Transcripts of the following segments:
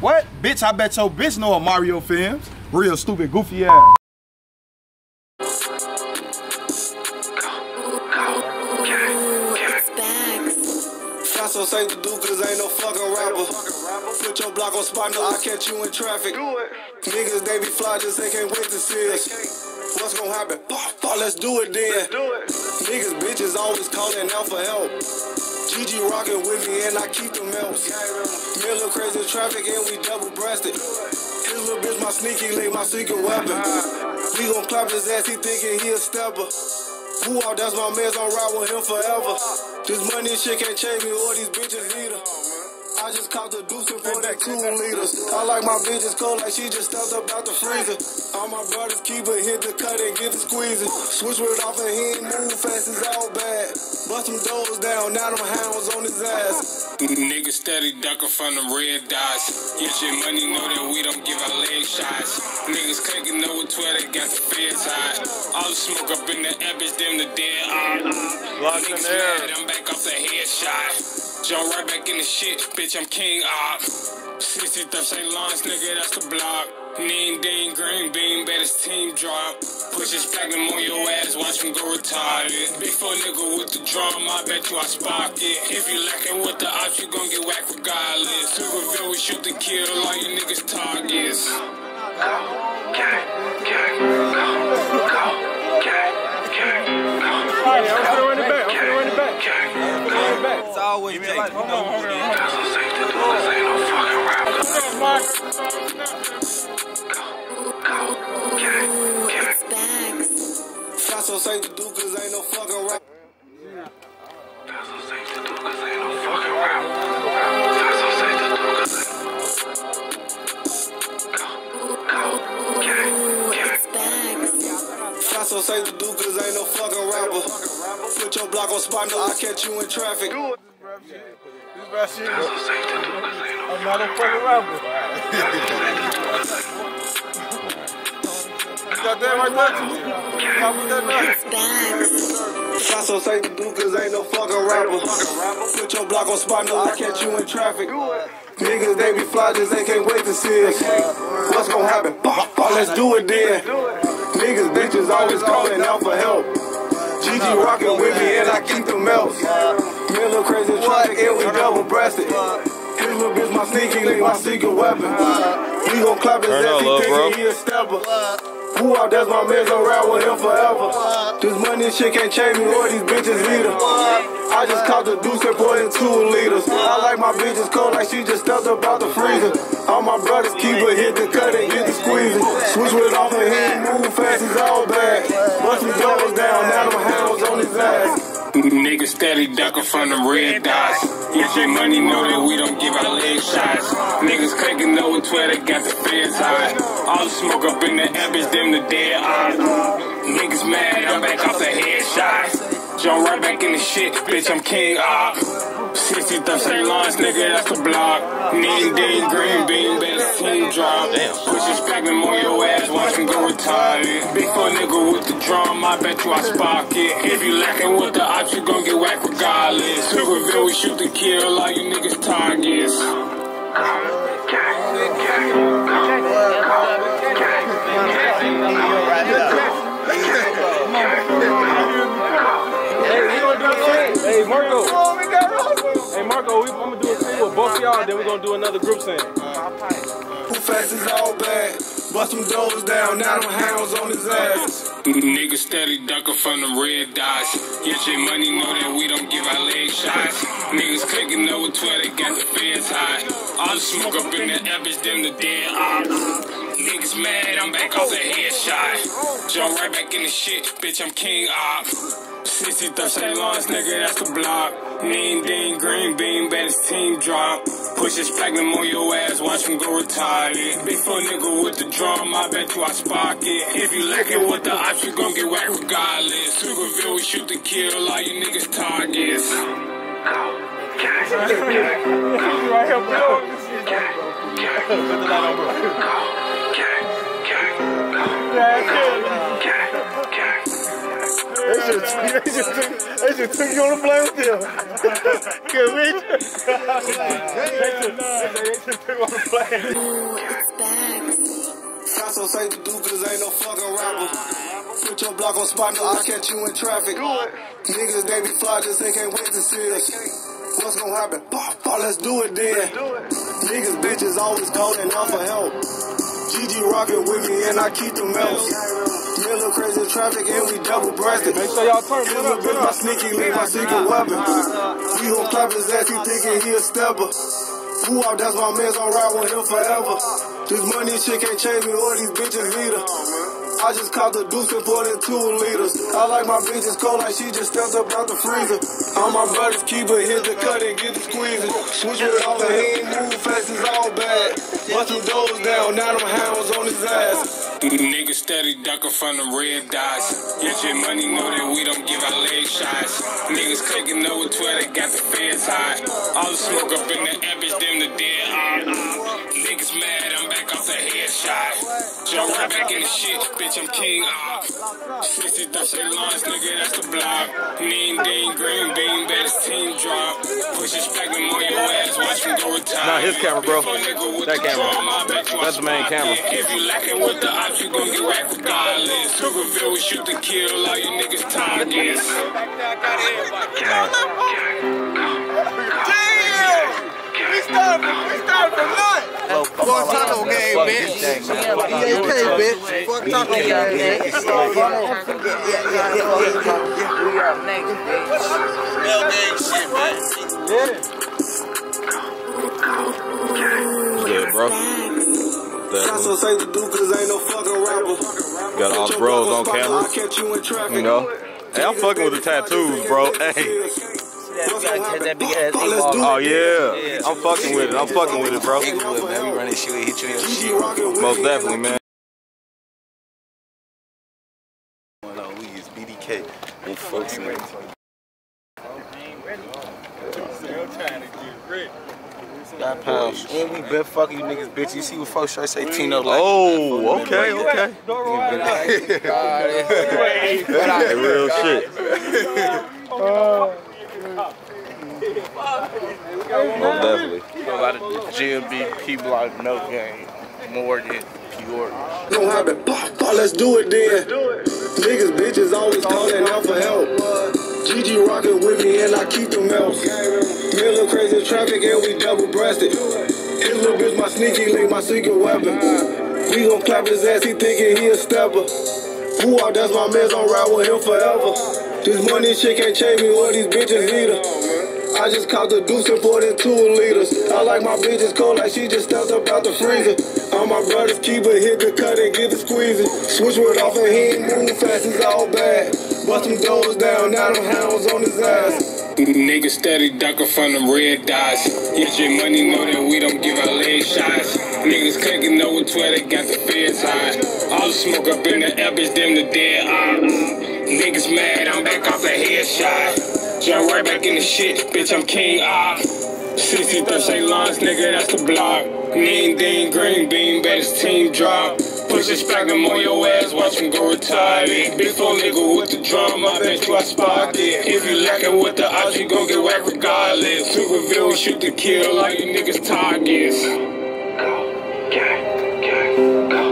What? Bitch, I bet your bitch know a Mario films. Real stupid, goofy ass. Got some things to do cause ain't no fucking rapper. Put your block on spot, no, I catch you in traffic. Niggas, they be fly, just they can't wait to see us. What's gonna happen? Let's do it then. Niggas, bitches always calling out for help. Gigi rocking with me and I keep them else. Middle crazy traffic and we double-breasted. His little bitch my sneaky link, my secret weapon. We gon' clap his ass, he thinking he a stepper. Who all that's my man's on ride with him forever. This money shit can't change me or these bitches either. I just caught the deuce and 42 liters. I like my bitches cold like she just stepped up out the freezer. All my brothers keep it, hit the cut and get the squeezing. Switch with off and he ain't move fast, it's all bad. Bust them doors down, now them hounds on his ass. Niggas steady ducking from the red dots. Get your money, know that we don't give our leg shots. Niggas clicking over 12, they got the feds high. All the smoke up in the epics, them the dead eye. Niggas mad, I'm back off the headshot. Jump right back in the shit, bitch, I'm king op. 60th of St. Lawrence, nigga, that's the block. Neen, Dean, Green Bean, bet his team drop. Push his platinum on your ass, watch him go retarded. Big four nigga with the drama, I bet you I spark it. If you lacking with the ops, you gon' get whacked regardless. To reveal, we shoot the kill, all you niggas targets. Go, gang, gang, go, gang, gang, go. Always take life. Hold on, that's what safe to do, this ain't no fucking rap. Go, get it. That's what safe to do, cause ain't no fucking rap. That's what safe to do, cause ain't no fucking rap. That's what safe to do, cause go, get it. That's what safe to do, cause ain't no fucking rapper. Put your block on spot, no, I catch you in traffic. That's what safe to do, cause ain't no fucking rapper. You got that right there? That's what safe to do, cause ain't no fucking rapper. Put your block on spot, no, I catch you in traffic. Niggas, they be fly, just they can't wait to see us. What's gonna happen? Let's do it then. Niggas, bitches always calling out for help. Gigi rocking with me and I keep them else. Little crazy traffic and we double-breasted. His little bitch my sneaky link, my secret weapon. We gon' clap his ass, he thinking he a stepper. Who out that's my man's gonna ride with him forever. This money shit can't change me or these bitches either. I just caught the deuce and 42 liters. I like my bitches cold like she just stepped up out the freezer. All my brothers keep it, hit the cut and get the squeezing. Switch with off and he ain't move fast, it's all bad. Bust his doors down, now them hounds on his ass. Niggas steady ducking from the red dots. Get your money, know that we don't give our leg shots. Niggas clicking over 12, they got the feds high. All the smoke up in the abyss, them the dead eye. Niggas mad, I'm back off the headshots. Jump right back in the shit, bitch, I'm king op. 60th of St. Lawrence, nigga, that's the block. Neen, Dean, Green Bean, better team drop. Push his platinum on your ass, watch him go retarded. Big four nigga with the drum, I bet you I spark it. If you lacking with the ops, you gon' get whacked regardless. To reveal, we shoot the kill, all you niggas targets. Hey, Marco. Hey Marco, I'm gonna do a thing with both of y'all, then we're gonna do another group sing. Who fast is all bad? Bust them doors down, now them hounds on his ass. Niggas steady ducking from the red dots. Get your money, know that we don't give our leg shots. Niggas clicking over 12, they got the feds high. All the smoke up in the abyss, them the dead eyes. Niggas mad, I'm back off the headshot. Jump right back in the shit, bitch, I'm king op. 60th of St. Lawrence, nigga, that's the block. Neen, Dean, Green Bean, bet his team drop. Push his platinum on your ass, watch him go retarded. Big four nigga with the drum, I bet you I spark it. If you lacking with the ops, you gon' get whacked regardless. To reveal, we shoot the kill, all you niggas targets. Go. That's it. Hij zit terug door de pluimteel. Kun weet je? Hij zit terug door de pluimteel. Got some things to do cause ain't no fucking rapper. Put your block on spot cause I'll catch you in traffic. Niggas they be fly cause they can't wait to see us. What's gonna happen? Let's do it then. Niggas bitches always calling out for help. GG rockin' with me and I keep the melts. Little crazy traffic and we double breasted. Make sure y'all turn me up, my sneaky leave my secret weapon. We gon' clap his ass, he thinking he a stepper. Who out, that's my man's on ride with him forever. This money shit can't change me or these bitches either. I just caught the deuce and poured in 2 liters. I like my bitches cold like she just stepped up out the freezer. I'm my brother's keeper, hit the cut and get the squeezing. Switch with all the he ain't move fast, it's all bad. Bunch of doors down, now them hounds on his ass. Niggas steady ducking from the red dots. Get your money, know that we don't give our leg shots. Niggas clicking over Twitter, got the feds hot. All the smoke up in the average, them the dead eye. Niggas mad, I'm back off the headshot. Jump right back in the shit, bitch, I'm king off. 60 Dutch and Lawrence, nigga, that's the block. Mean Dean, green bean, baddest team drop. Push his back, them on your ass, watch me go retire. Nah, his camera, bro. That camera. That's the main camera. If you lacking with the you gon' get whacked regardless. Sugarville, we shoot to kill all you niggas targets. Damn! We started from lunch! Fuck taco game, bitch! EAK, bitch! Fuck taco game, bitch! Yeah, bro. Got some things to do cause ain't no fucking rapper. Got all bros on camera. You know? Hey, I'm fucking with the tattoos, bro. Hey. Oh yeah. I'm fucking with it. I'm fucking with it, bro. Most definitely, man. We use BDK. We folks ready. £5. And we been fucking you niggas, bitch. You see what folks try to say, Tino? Like, oh, okay, okay. That real shit. Well, definitely. Go out of the GMBP block, no game. More than pure. Don't have it. Let's do it then. Niggas, bitches always calling out for help. GG rockin' with me and I keep them out. Middle crazy traffic and we double-breasted. His little bitch my sneaky link, my secret weapon. We gon' clap his ass, he thinkin' he a stepper. Who out, that's my man's on ride with him forever. This money shit can't change me or these bitches either. I just caught the deuce and poured in 2 liters. I like my bitches cold like she just stepped up out the freezer. I'm my brother's keeper, hit the cut and get the squeezing. Switch word off and he ain't moving fast, it's all bad. Bust them doors down, now them hounds on his ass. Niggas steady ducking from the red dots. Get your money, know that we don't give our leg shots. Niggas clicking over Twitter, got the feds high. All the smoke up in the air, bitch, them the dead eyes. Niggas mad, I'm back off the headshot. Jump right back in the shit, bitch, I'm king off. 60 Dutch St. Lawrence, nigga, that's the block. Mean Dean, green bean, baddest team drop. Push this back and on your ass, watch him go retarded. Big four nigga with the drama, I bet you I sparked it. If you lacking with the odds, you gon' get whacked regardless. Sugarville, shoot to kill, all you niggas targets. Go, gang, gang, go,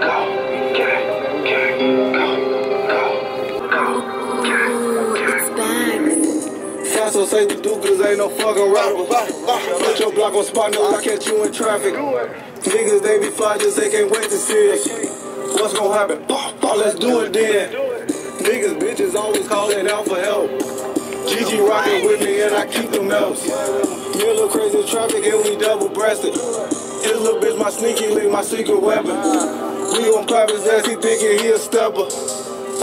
go, gang, gang, go, go, go, gang, gang. That's what say to do, cause ain't no fucking rapper. Put your block on spot, now I catch you in traffic. Niggas, they be fly, just they can't wait to see us. What's gonna happen? Let's do it then. Niggas, bitches always calling out for help. GG rockin' with me and I keep them else. Middle crazy traffic and we double-breasted. His little bitch my sneaky link, my secret weapon. We gon' clap his ass, he thinkin' he a stepper.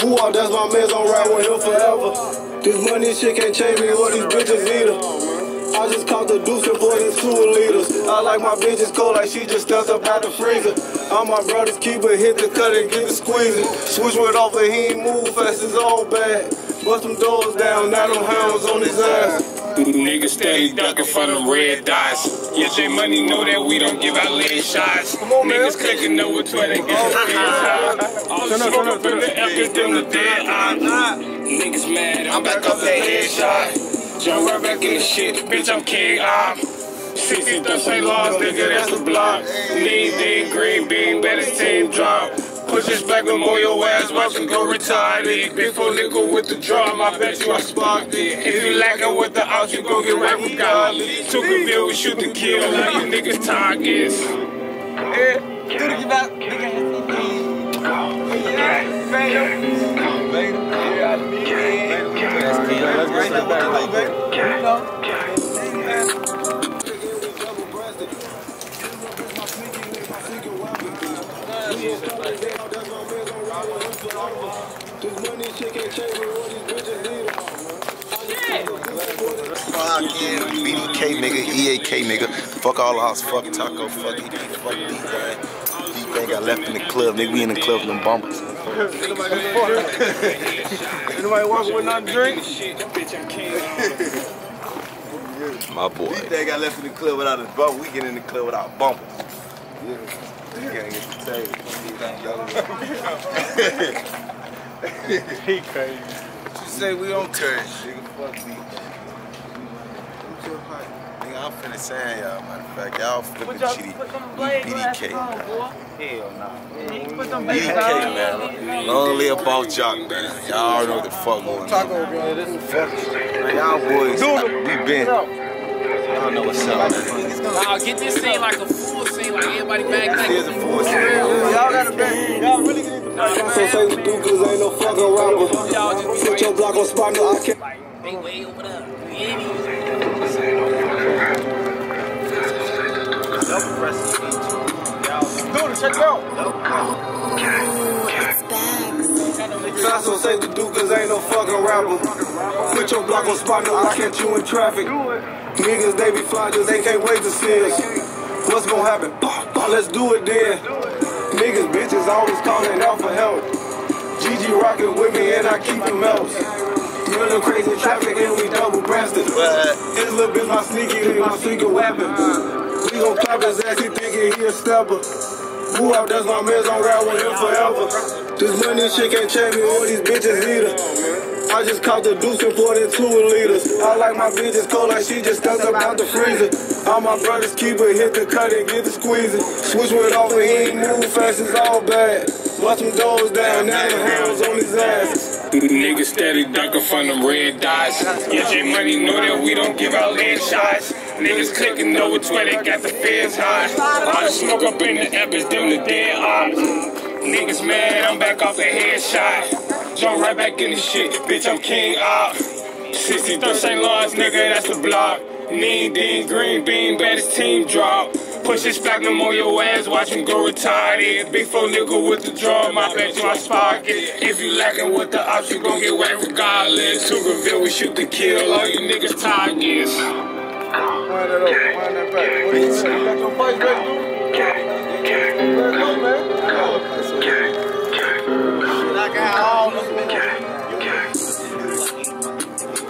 Who out, that's my man's on ride with him forever. This money shit can't change me or these bitches either. I just caught the deuce and poured in 2 liters. I like my bitches cold like she just steps up out the freezer. I'm my brother's keeper, hit the cut and get the squeezing. Switch word off and he ain't move fast, it's all bad. Bust them doors down, now them hounds on his ass. Niggas steady ducking from them red dots. Yeah, J Money know that we don't give out lead shots. Niggas clicking over to it and get the fans out. All the smoke up in the epic, them the dead eye. Niggas mad, I'm back up that headshot. Jump right back in the shit, bitch, I'm king, I'm 60 thumps ain't lost, nigga, that's a block. Lean, dig, green bean, better team drop. Push this back with more your ass, watch and go retire. Big four nigga with the drum, I bet you I sparked it. If you lacking with the out, you gon' get right with God. Took a bill, we shoot the kill, now you niggas targets. This money shit can't change what these bitches need. Fuck yeah, BDK nigga, EAK nigga. Fuck all the house, fuck Taco, fuck D, fuck D-Bang. D-Bang got left in the club, nigga, we in the club with them bumpers. Anybody walking with nothing to drink? My boy. D-Bang got left in the club without his bumper, we get in the club without bumpers. Yeah. You gotta get the table. He crazy. What you say we on turn, nigga? Fuck me. Nigga, I'm finna sand y'all, matter of fact. Y'all flippin' cheaty. BDK. Hell nah. BDK, man. Long live Ball Jock, man. Y'all know what the fuck going on. Fuck y'all boys. We been. I don't know what's up. I'll get this scene like a fool scene, like everybody back like a fool scene. Y'all gotta be, y'all really get it. I'm so say we do cause ain't no fucking around. Y'all just put your block on spot, no I can't. They way over there. Double rest of the dude, check it out. I'm so say we do cause ain't no fucking rapper. Put your block on spot, no I catch you in traffic. Niggas, they be fly, just they can't wait to see us. What's gonna happen? Let's do it then. Niggas, bitches, always calling out for help. Gigi rockin' with me and I keep them else. Running crazy traffic and we double-breasted. This little bitch my sneaky, my secret weapon. We gon' clap his ass, he thinkin' he a stepper. Who out, that's my man's on ride with him forever. This money shit can't change me, all these bitches either. I just caught the deuce and poured in 2 liters. I like my bitches cold like she just stepped up out the freezer. All my brothers keep it, hit the cut and get the squeezing. Switch with all the he ain't move fast, it's all bad. Bust them doors down, now the hands on his ass. Niggas steady ducking from them red dots. Yeah, J Money know that we don't give out lead shots. Niggas clicking over to where they got the feds high. All the smoke up in the air, them the dead eyes. Niggas mad, I'm back off the headshot. Jump right back in the shit, bitch, I'm king up. 60 thumps St. Lawrence, nigga, that's the block. Mean, Dean, green bean, baddest team drop. Push this back, no more your ass, watch him go retarded. Big four nigga with the drum, I bet you I spark it. If you lacking with the ops, you gon' get wet regardless. To reveal, we shoot the kill, all you niggas targets.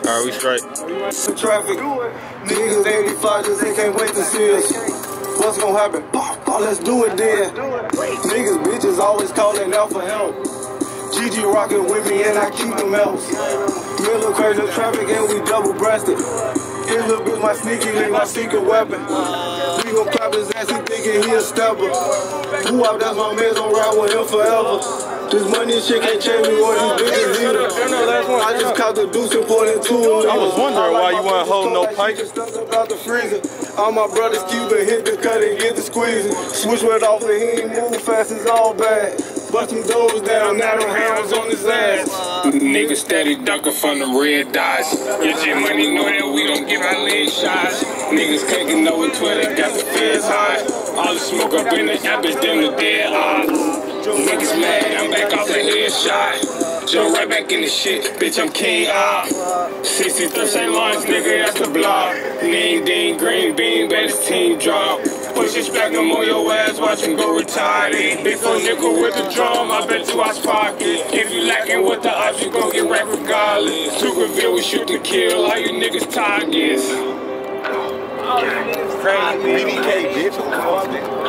Alright, we straight. Traffic. Niggas, they be fly, just they can't wait to see us. What's gonna happen? Let's do it then. Niggas, bitches, always calling out for help. Gigi rockin' with me and I keep them else. Middle crazy traffic and we double-breasted. This little bitch my sneaky, ain't my secret weapon. We gon' clap his ass, he thinkin' he a stepper. Who out, that's my man's gonna ride with him forever. This money shit can't change me or these bitches either. I just caught the deuce and poured in 2 liters. I was wondering why you weren't holding no pipe. All my brothers keep it, hit the cut and get the squeezing. Switch with off and he ain't move fast, it's all bad. Bust them doors down, now them hands on his ass. Niggas steady ducking from the red dots. Yeah, J Money know that we don't give our lead shots. Niggas clicking over Twitter, got the feds high. All the smoke up in the abyss, them the dead eyes. Niggas mad, I'm back off the headshot. Jump right back in the shit, bitch, I'm king up. 60 thumps St. Lawrence, nigga, that's the block. Name, ding, green bean, baddest team drop. push this magnum on your ass, watch him go retarded. Big four nickel with the drum, I bet you I spark it. If you lacking with the ops, you gon' get wrecked regardless. To reveal, we shoot to kill, all you niggas targets. Crazy BDK, bitch, who caused it?